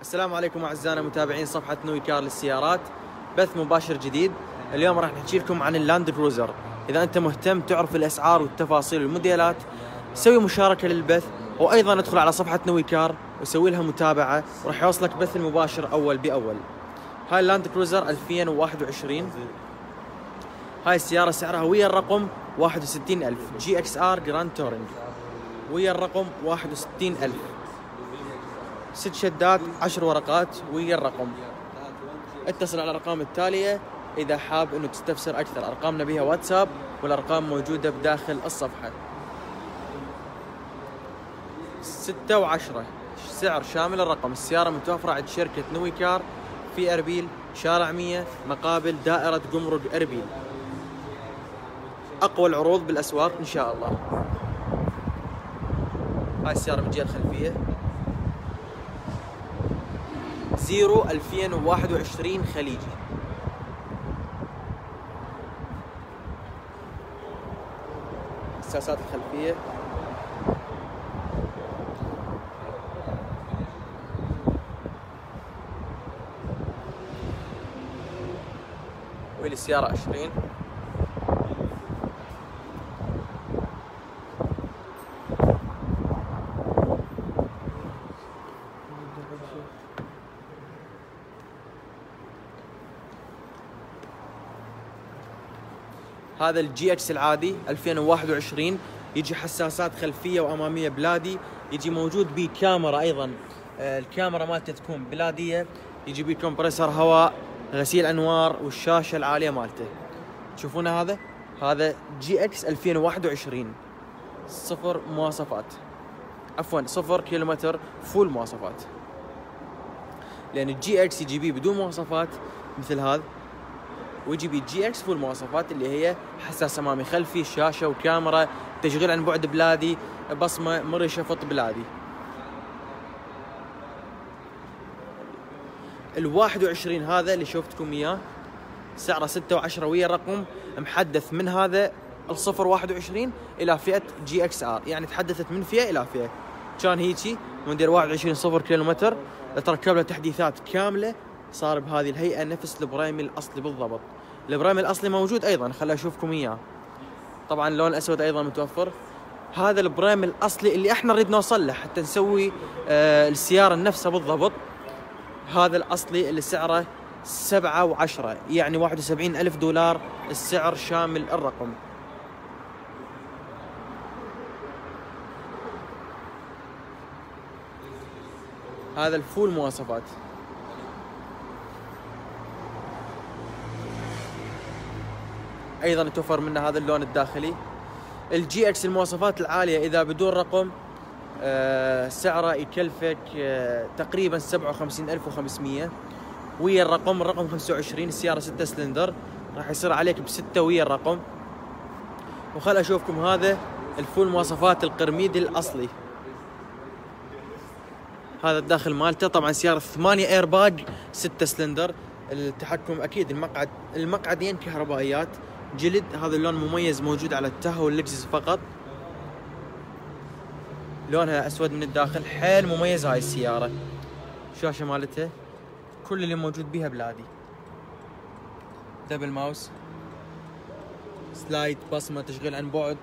السلام عليكم أعزائنا متابعين صفحة نويكار للسيارات، بث مباشر جديد. اليوم راح نحكي لكم عن اللاند كروزر. إذا أنت مهتم تعرف الأسعار والتفاصيل والموديلات، سوي مشاركة للبث، وأيضا ادخل على صفحة نويكار وسوي لها متابعة، وراح يوصلك بث المباشر أول بأول. هاي اللاند كروزر 2021، هاي السيارة سعرها ويا الرقم 61000، جي اكس ار جراند تورينج ويا الرقم 61000، 6 شدات 10 ورقات ويا الرقم. اتصل على الارقام التالية اذا حاب انه تستفسر اكثر. ارقامنا بها واتساب، والارقام موجودة بداخل الصفحة. 6 و10 سعر شامل الرقم. السيارة متوفرة عند شركة نويكار في اربيل، شارع 100 مقابل دائرة جمرك اربيل. اقوى العروض بالاسواق ان شاء الله. هاي السيارة من الجهة الخلفية. 0 2021 خليجي. الساسات الخلفية. ويل السيارة 20. هذا الجي اكس العادي 2021، يجي حساسات خلفيه واماميه بلادي، يجي موجود بيه كاميرا ايضا، الكاميرا مالته تكون بلاديه، يجي بيه كومبريسر هواء، غسيل انوار، والشاشه العاليه مالته. تشوفون هذا جي اكس 2021 صفر مواصفات، عفوا 0 كيلومتر فول مواصفات، لان الجي اكس يجي بيه بدون مواصفات مثل هذا، ويجي بيه جي اكس فول مواصفات اللي هي حساس امامي خلفي، شاشه وكاميرا، تشغيل عن بعد بلادي، بصمه مريشه فط بلادي. ال21 هذا اللي شفتكم اياه سعره 6 و10 ويا الرقم، محدث من هذا ال0 21 الى فئه جي اكس ار، يعني تحدثت من فئه الى فئه. كان هيجي موديل 21 0 كيلومتر، تركب له تحديثات كامله، صار بهذه الهيئة نفس البريمي الأصلي بالضبط. البريمي الأصلي موجود أيضا، خليني أشوفكم إياه. طبعا اللون الأسود أيضا متوفر. هذا البريمي الأصلي اللي إحنا نريد نوصل له حتى نسوي السيارة نفسها بالضبط. هذا الأصلي اللي سعره 7 و10، يعني 71000 دولار السعر شامل الرقم. هذا الفول مواصفات. ايضا توفر منه هذا اللون الداخلي. الجي اكس المواصفات العاليه اذا بدون رقم سعره يكلفك تقريبا 57500 ويا الرقم، رقم 25. السياره 6 سلندر، راح يصير عليك ب6 ويا الرقم. وخل اشوفكم هذا الفول مواصفات القرميدي الاصلي. هذا الداخل مالته، طبعا سياره 8 ايرباج 6 سلندر، التحكم اكيد، المقعدين كهربائيات، جلد. هذا اللون مميز موجود على التاهو واللكزس فقط. لونها اسود من الداخل، حيل مميز هاي السياره. الشاشه مالتها كل اللي موجود بيها بلادي، دبل ماوس، سلايد، بصمه، تشغيل عن بعد.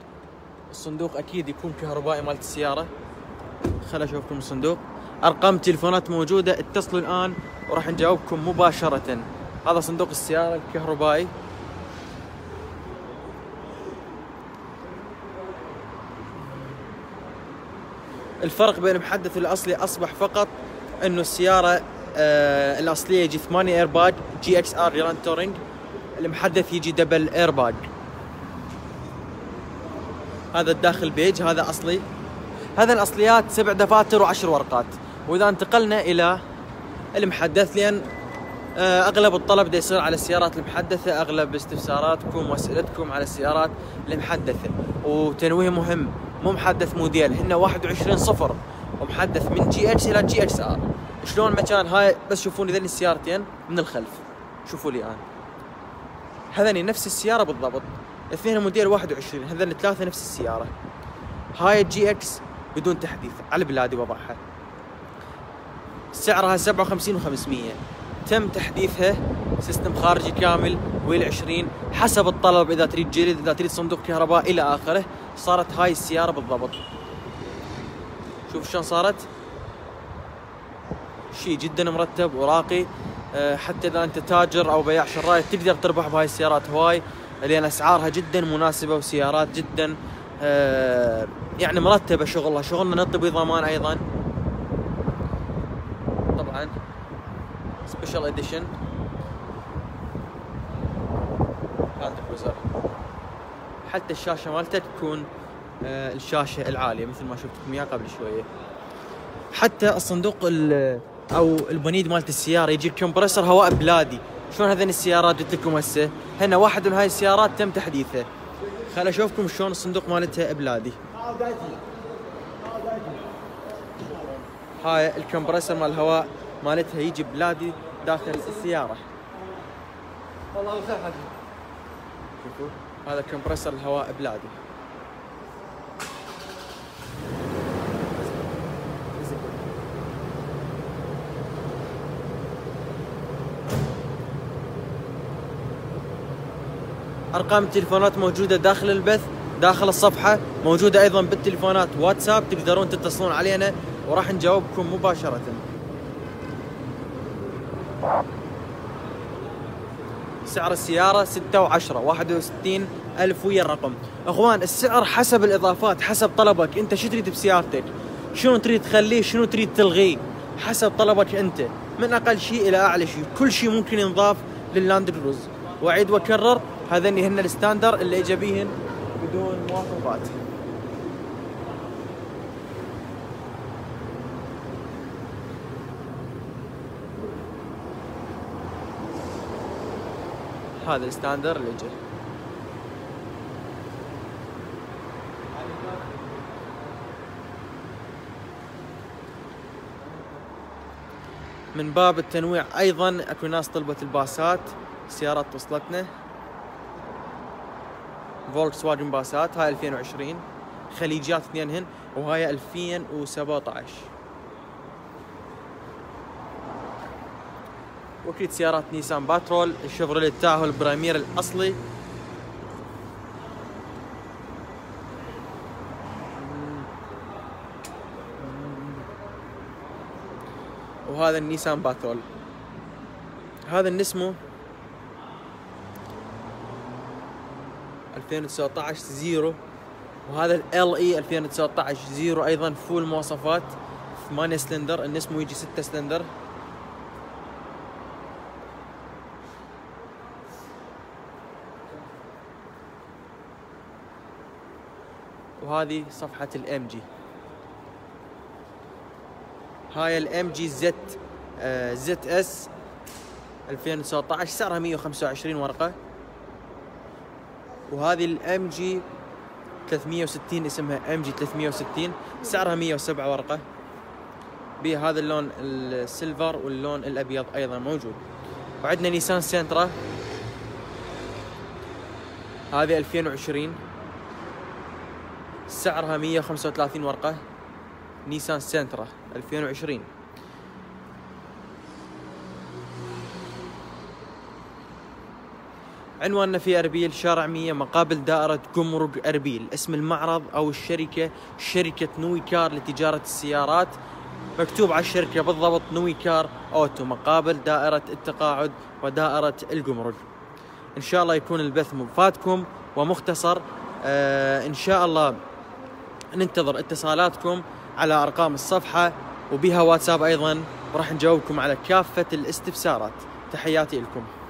الصندوق اكيد يكون كهربائي مالت السياره. خل اشوفكم الصندوق. ارقام تليفونات موجوده، اتصلوا الان وراح نجاوبكم مباشره. هذا صندوق السياره الكهربائي. الفرق بين المحدث والاصلي اصبح فقط انه السياره الاصليه يجي 8 ايرباج جي اكس ار جراند تورينج، المحدث يجي دبل ايرباج. هذا الداخل بيج، هذا اصلي. هذا الاصليات 7 دفاتر و10 ورقات. واذا انتقلنا الى المحدث، لان اغلب الطلب دا يصير على السيارات المحدثه، اغلب استفساراتكم واسئلتكم على السيارات المحدثه. وتنويه مهم، مو محدث موديل، هن 21 صفر، ومحدث من جي اكس الى جي اكس ار. شلون مكان هاي؟ بس شوفوني ذني السيارتين من الخلف، شوفوا لي الان. هذني نفس السياره بالضبط، اثنين موديل 21، هذني ثلاثه نفس السياره. هاي الجي اكس بدون تحديث على بلادي وضعها. سعرها 57,500. تم تحديثها، سيستم خارجي كامل، ويل 20 حسب الطلب، اذا تريد جلد، اذا تريد صندوق كهرباء الى اخره. صارت هاي السياره بالضبط. شوف شلون صارت، شيء جدا مرتب وراقي. حتى اذا انت تاجر او بياع شرايط تقدر تربح بهاي السيارات هواي، لان اسعارها جدا مناسبه وسيارات جدا يعني مرتبه. شغلنا نعطي بضمان ايضا طبعا. سبيشال اديشن لاند كروزر، حتى الشاشه مالته تكون الشاشه العاليه مثل ما شفتكم اياها قبل شويه. حتى الصندوق او البنيد مالت السياره يجيك كومبرسر هواء بلادي. شلون هذين السيارات جت لكم هسه؟ هن واحد من هاي السيارات تم تحديثها. خل اشوفكم شلون الصندوق مالتها بلادي. هاي الكمبرسر مال الهواء مالتها يجي بلادي داخل السياره. والله صحتك. شوفوا هذا كمبرسر الهواء بلادي. ارقام التليفونات موجوده داخل البث، داخل الصفحه، موجوده ايضا بالتليفونات واتساب، تقدرون تتصلون علينا وراح نجاوبكم مباشره. سعر السياره 6 و10، 61,000 ويا الرقم. اخوان السعر حسب الاضافات، حسب طلبك انت شو تريد بسيارتك، شنو تريد تخليه، شنو تريد تلغيه، حسب طلبك انت، من اقل شيء الى اعلى شيء. كل شيء ممكن ينضاف لللاند كروزر. واعيد واكرر، هذني هن الستاندر اللي اجى بيهن بدون مواصفات. هذا الستاندر اللي اجى. من باب التنويع ايضا اكو ناس طلبت الباسات، سيارات وصلتنا. فولكس واجن باسات هاي 2020، خليجيات اثنينهن، وهاي 2017. واكيد سيارات نيسان باترول، الشفروليه تاهو البريمير الاصلي. وهذا النيسان باترول، هذا اللي اسمه 2019 زيرو، وهذا ال اي 2019 زيرو ايضا فول مواصفات، 8 سلندر، النسمو يجي 6 سلندر. وهذه صفحة الام جي. هاي الام جي زد اس 2019، سعرها 125 ورقة. وهذه الام جي 360، اسمها ام جي 360، سعرها 107 ورقه، بهذا اللون السيلفر واللون الابيض ايضا موجود. وعندنا نيسان سنترا، هذه 2020، سعرها 135 ورقه. نيسان سنترا 2020. عنواننا في اربيل، شارع 100، مقابل دائرة جمرك اربيل. اسم المعرض او الشركة، شركة نويكار لتجارة السيارات، مكتوب على الشركة بالضبط نويكار اوتو، مقابل دائرة التقاعد ودائرة الجمرك. ان شاء الله يكون البث مفادكم ومختصر. ان شاء الله ننتظر اتصالاتكم على ارقام الصفحة، وبها واتساب ايضا، وراح نجاوبكم على كافة الاستفسارات. تحياتي لكم.